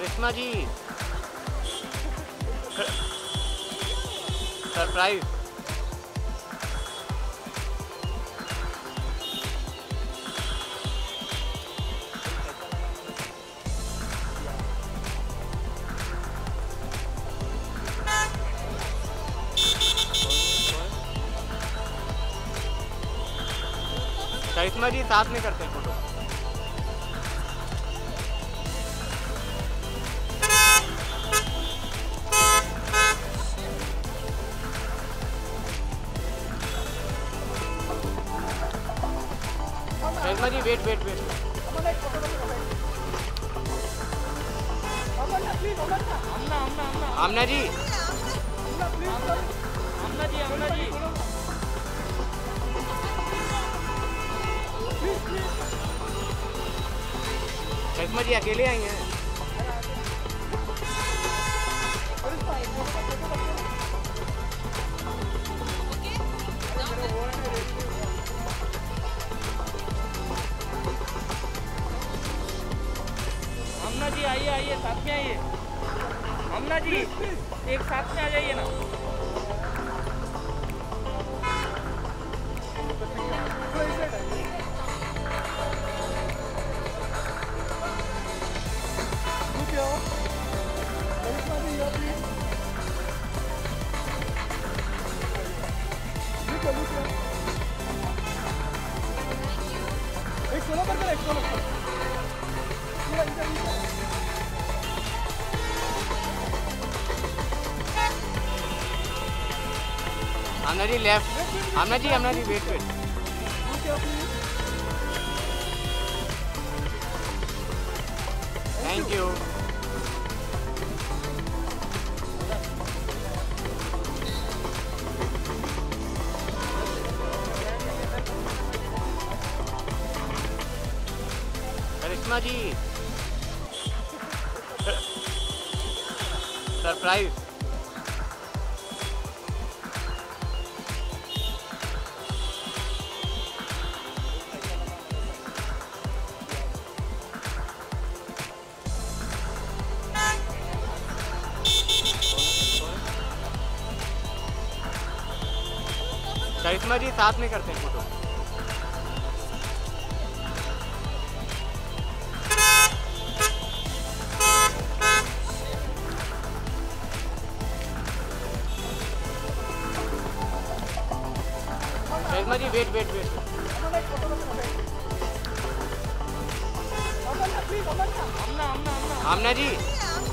करिश्मा ji surprise. Karishma ji साथ में करते हैं photo. Karishma ji wait wait wait. Aamna ji Karishma ji अकेले आई हैं। आमना जी आइए आइए साथ में आइए। आमना जी एक साथ में आ जाइए ना। Aamna ji left. Aamna ji wait wait. Thank you. Karishma ji surprise. Karishma ji साथ में करते हैं photo. Karishma ji wait wait wait. Aamna जी